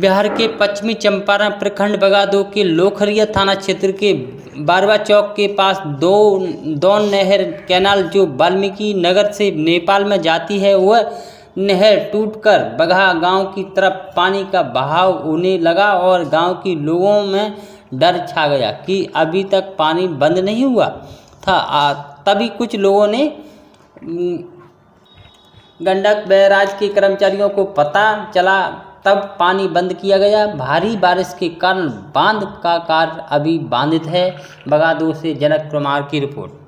बिहार के पश्चिमी चंपारण प्रखंड बगादो के लोखरिया थाना क्षेत्र के बारवा चौक के पास दौन नहर कैनाल जो वाल्मीकि नगर से नेपाल में जाती है, वह नहर टूटकर बगहा गांव की तरफ पानी का बहाव होने लगा और गांव के लोगों में डर छा गया कि अभी तक पानी बंद नहीं हुआ था। तभी कुछ लोगों ने गंडक बैराज के कर्मचारियों को पता चला, तब पानी बंद किया गया। भारी बारिश के कारण बांध का कार्य अभी बाधित है। बगादो से जनक कुमार की रिपोर्ट।